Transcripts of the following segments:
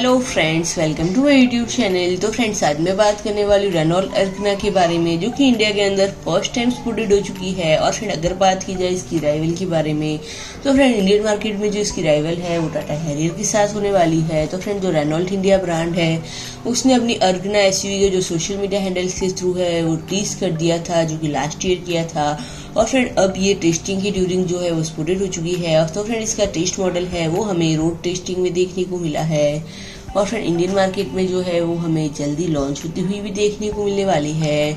Hello friends, welcome to my YouTube channel. तो friends, आज मैं बात करने वाली रेनॉल्ट अर्कना के बारे में, जो कि इंडिया के अंदर फर्स्ट टाइम स्पोर्टेड हो चुकी है। और फ्रेंड, अगर बात की जाए इसकी राइवल के बारे में, तो फ्रेंड इंडियन मार्केट में जो इसकी राइवल है वो टाटा हैरियर के साथ होने वाली है। तो फ्रेंड, जो रेनॉल्ट इंडिया ब्रांड है उसने अपनी अर्कना एसयूवी के जो सोशल मीडिया हैंडल्स के थ्रू है वो टीज कर दिया था, जो कि लास्ट ईयर किया था। और फ्रेंड, अब ये टेस्टिंग की ड्यूरिंग जो है वो स्पोर्टेड हो चुकी है। और तो फ्रेंड, इसका टेस्ट मॉडल है वो हमें रोड टेस्टिंग में देखने को मिला है। और फ्रेंड, इंडियन मार्केट में जो है वो हमें जल्दी लॉन्च होती हुई भी देखने को मिलने वाली है।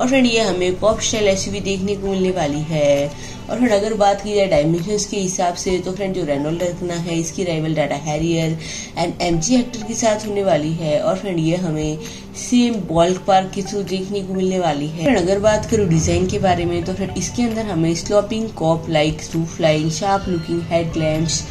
और फ्रेंड, ये हमें पॉप स्टाइल एसयूवी देखने को मिलने वाली है। और फ्रेंड, अगर बात की जाए डायमेंशंस के हिसाब से, तो फ्रेंड जो रेनॉल्ट अर्कना है इसकी rival Tata Harrier and MG Hector के साथ होने वाली है। और फ्रेंड, ये हमें सेम बॉल्क पार्क के थ्रू देखने को मिलने वाली है। फ्रेंड, अगर बात करूँ डिजाइन के बारे में, तो फ्रेंड इसके अंदर हमें sloping coupe like roof line, sharp looking head lamps,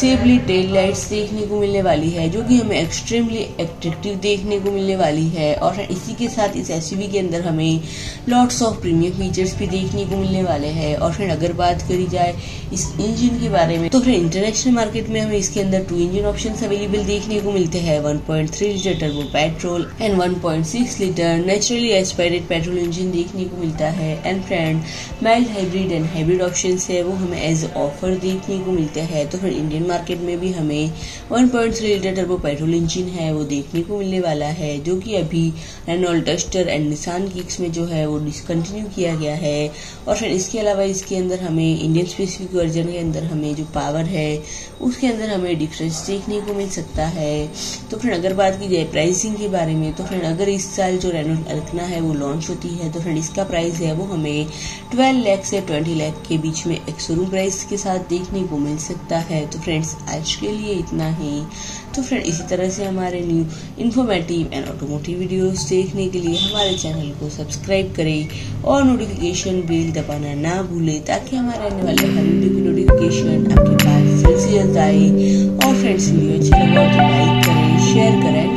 सेवली टेल लाइट्स देखने को मिलने वाली है, जो कि हमें एक्सट्रीमली एट्रैक्टिव देखने को मिलने वाली है। और इसी के साथ इस एसयूवी के अंदर हमें लॉट्स ऑफ प्रीमियम फीचर्स भी देखने को मिलने वाले हैं। और फ्रेंड, अगर बात करी जाए इस इंजन के बारे में, तो फ्रेंड इंटरनेशनल मार्केट में हमें इसके अंदर 2 इंजन ऑप्शंस अवेलेबल देखने को मिलते हैं। 1.3 litre turbo petrol and 1.6 litre naturally aspirated petrol engine देखने को मिलता है। And friend, mild hybrid and hybrid option है वो हमें एज ऑफर देखने को मिलते हैं। तो फ्रेंड, इंडियन मार्केट में भी हमें 1.3 लीटर टर्बो पेट्रोल इंजन है वो देखने को मिलने वाला है, जो कि अभी Renault Duster and Nissan Kicks में जो है वो डिसकंटिन्यू किया गया है। और फिर इसके अलावा इसके अंदर हमें इंडियन स्पेसिफिक वर्जन के अंदर हमें जो पावर है उसके अंदर हमें डिफरेंस देखने को मिल सकता है। तो फिर अगर बात की जाए प्राइसिंग के बारे में, तो फिर अगर इस साल जो रेनॉल्ट अर्कना है वो लॉन्च होती है, तो फिर इसका प्राइस है वो हमें 12 लाख से 20 लाख के बीच में एक शोरूम प्राइस के साथ देखने को मिल सकता है। तो फ्रेंड्स, आज के लिए इतना ही। तो फ्रेंड, इसी तरह से हमारे new informative and automotive videos देखने के लिए हमारे चैनल को सब्सक्राइब करें और नोटिफिकेशन बेल दबाना ना भूलें, ताकि हमारे आने वाले हर वीडियो की नोटिफिकेशन आपके पास जल्द से जल्द आए। और फ्रेंड्स, वीडियो अच्छी लगे तो लाइक करें, शेयर करें।